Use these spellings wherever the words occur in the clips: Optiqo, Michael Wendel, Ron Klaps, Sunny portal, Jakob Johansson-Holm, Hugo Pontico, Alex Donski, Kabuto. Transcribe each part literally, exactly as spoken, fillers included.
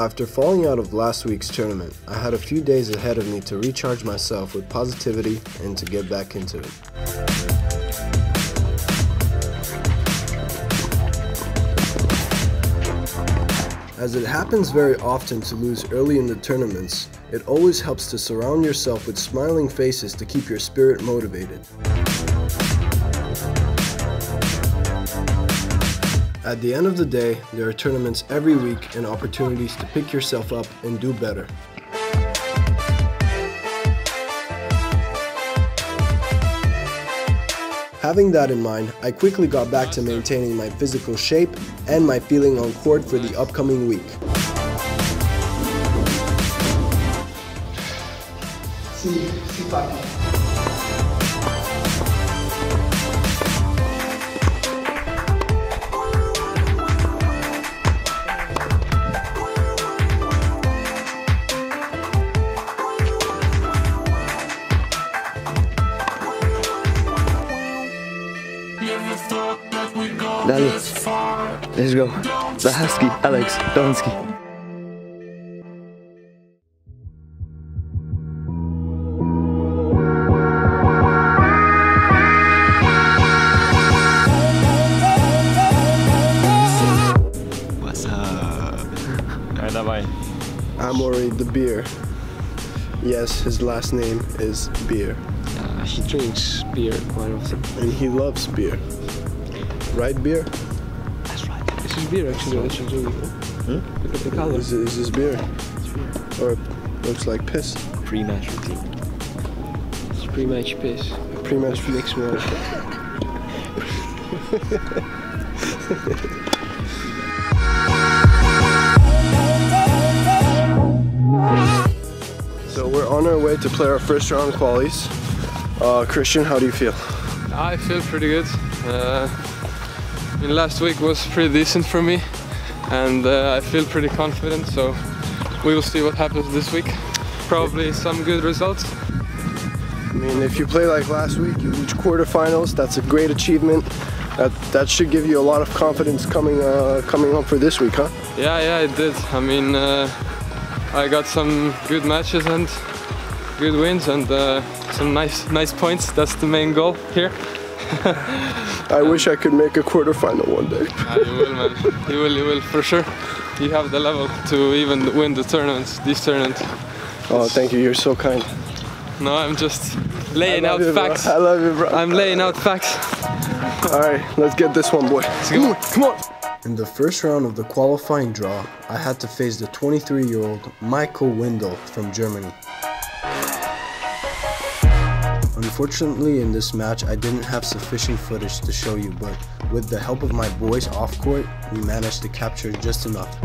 After falling out of last week's tournament, I had a few days ahead of me to recharge myself with positivity and to get back into it. As it happens very often to lose early in the tournaments, it always helps to surround yourself with smiling faces to keep your spirit motivated. At the end of the day, there are tournaments every week and opportunities to pick yourself up and do better. Having that in mind, I quickly got back to maintaining my physical shape and my feeling on court for the upcoming week. See, see, Papi. Dale. Let's go. The Husky, Alex Donski. What's up? I'm Amori the Beer. Yes, his last name is Beer. Uh, he drinks beer quite often. And he loves beer. Right beer? That's right. This is beer actually, what you're doing. Hmm? Look at the color. Is, is this beer? It's beer. Or it looks like piss. Pre-match routine. It's pre-match piss. Pre-match mix match. So we're on our way to play our first round qualies. Uh, Christian, how do you feel? I feel pretty good. Uh, I mean, last week was pretty decent for me, and uh, I feel pretty confident, so we will see what happens this week. Probably some good results. I mean, if you play like last week, you reach quarterfinals, that's a great achievement. That, that should give you a lot of confidence coming uh, coming up for this week, huh? Yeah, yeah, it did. I mean, uh, I got some good matches and good wins and uh, some nice, nice points. That's the main goal here. I wish I could make a quarterfinal one day. Ah, you will, man. You will, you will, for sure. You have the level to even win the tournaments, these tournaments. Oh, thank you. You're so kind. No, I'm just laying out you, facts. Bro. I love you, bro. I'm laying out facts. All right, let's get this one, boy. Let's go. Come on. In the first round of the qualifying draw, I had to face the twenty-three-year-old Michael Wendel from Germany. Unfortunately, in this match, I didn't have sufficient footage to show you, but with the help of my boys off court, we managed to capture just enough.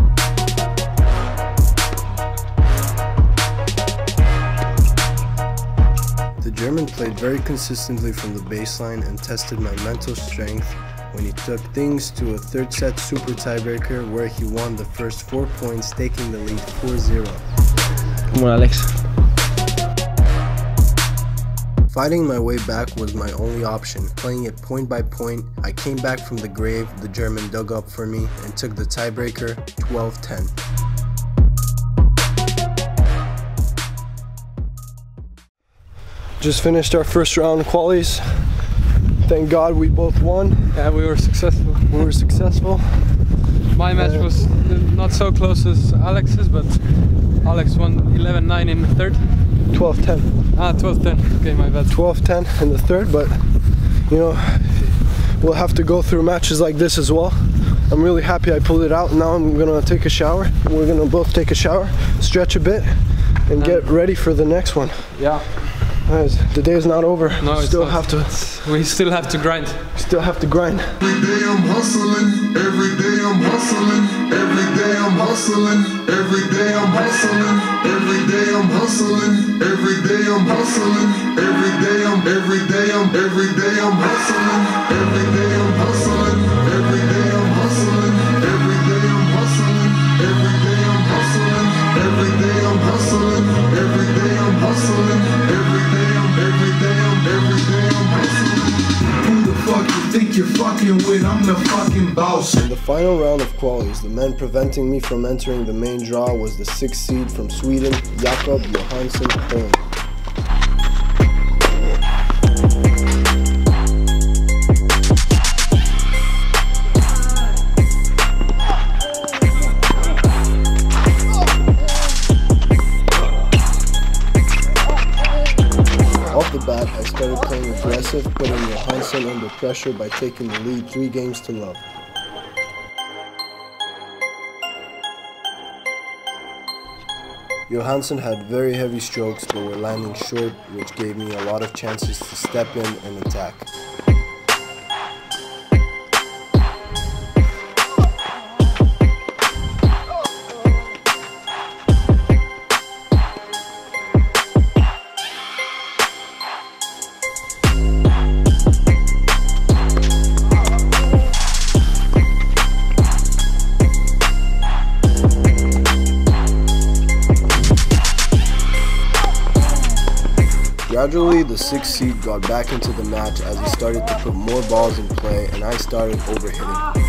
The German played very consistently from the baseline and tested my mental strength when he took things to a third set super tiebreaker where he won the first four points, taking the lead four zero. Come on, Alex. Fighting my way back was my only option. Playing it point by point, I came back from the grave the German dug up for me and took the tiebreaker twelve ten. Just finished our first round of qualies. Thank God we both won. Yeah, we were successful. We were successful. My match was not so close as Alex's, but Alex won eleven nine in the third. twelve ten. Ah, twelve ten. Okay, my bad. twelve ten in the third, but you know, we'll have to go through matches like this as well. I'm really happy I pulled it out. Now I'm gonna take a shower. We're gonna both take a shower, stretch a bit, and um, get ready for the next one. Yeah. Guys, the day is not over. No, we still have to. We still have to grind. We still have to grind. Every day I'm hustling. Every day I'm hustling. Every day I'm hustling. Every day I'm hustling. Every day I'm hustling, every day I'm hustling, every day I'm, every day I'm, every day I'm hustling, every day I'm hustling, every day I'm hustling, every day I'm hustling, every day I'm hustling, every day I'm hustling, every day I'm hustling, every day I'm, every day I'm, every day I'm hustling. Who the fuck is think you're fucking with, I'm the fucking boss. In the final round of qualies, the man preventing me from entering the main draw was the sixth seed from Sweden, Jakob Johansson-Holm. Bat, I started playing aggressive, putting Johansson under pressure by taking the lead three games to love. Johansson had very heavy strokes but were landing short, which gave me a lot of chances to step in and attack. Gradually, the sixth seed got back into the match as he started to put more balls in play and I started overhitting.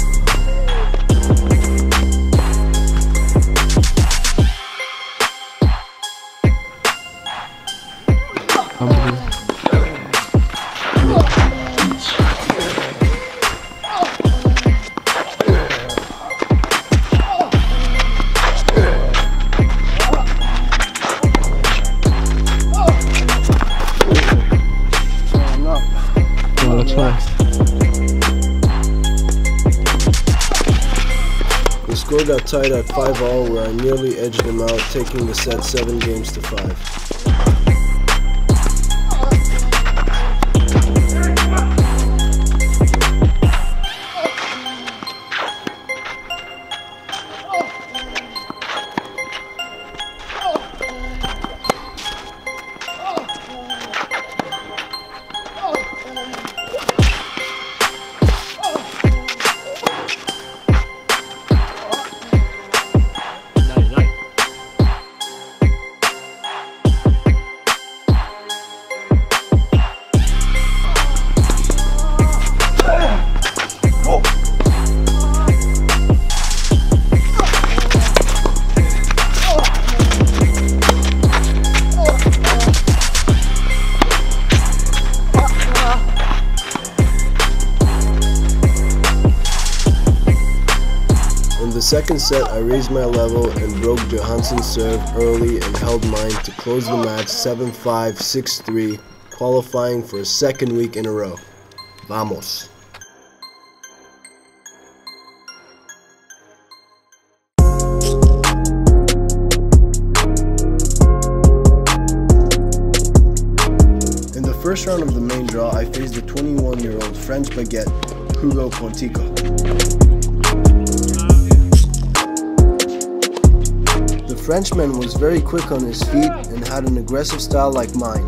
The score got tied at five all, where I nearly edged him out, taking the set seven games to five. In the second set, I raised my level and broke Johansson's serve early and held mine to close the match seven five, six three, qualifying for a second week in a row. Vamos! In the first round of the main draw, I faced the twenty-one-year-old French baguette, Hugo Pontico. The Frenchman was very quick on his feet and had an aggressive style like mine.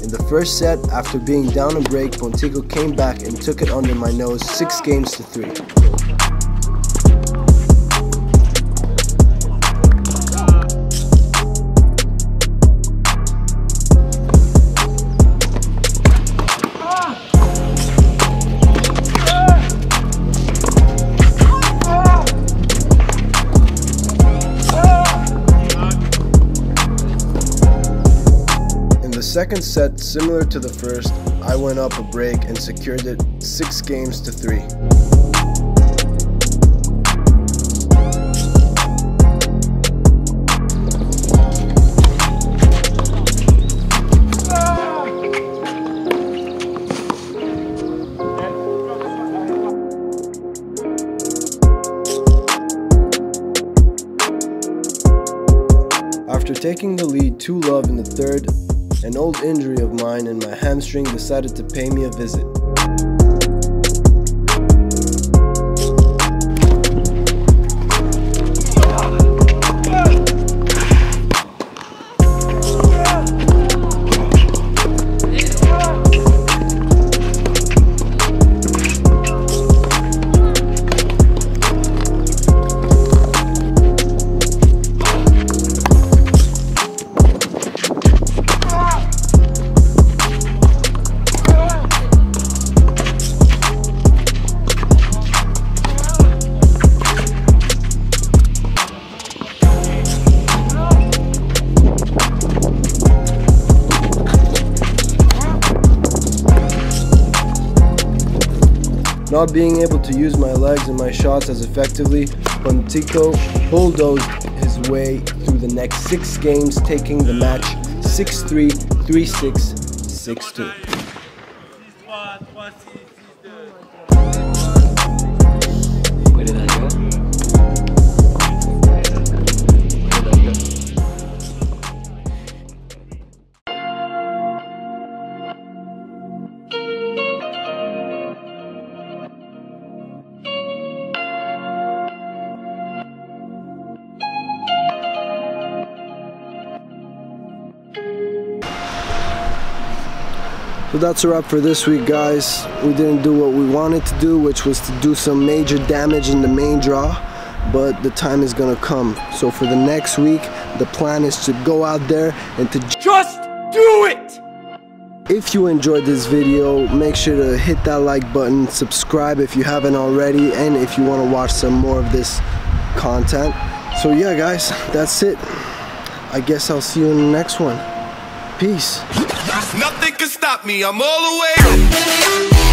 In the first set, after being down a break, Pontico came back and took it under my nose six games to three. Second set, similar to the first, I went up a break and secured it six games to three. After taking the lead two love in the third, an old injury of mine and my hamstring decided to pay me a visit. Not being able to use my legs and my shots as effectively, Pontico bulldozed his way through the next six games, taking the match six three, three six, six two. So that's a wrap for this week, guys. We didn't do what we wanted to do, which was to do some major damage in the main draw, but the time is gonna come. So for the next week, the plan is to go out there and to just do it! If you enjoyed this video, make sure to hit that like button, subscribe if you haven't already, and if you wanna watch some more of this content. So yeah, guys, that's it. I guess I'll see you in the next one. Peace. Nothing can stop me, I'm all the way up.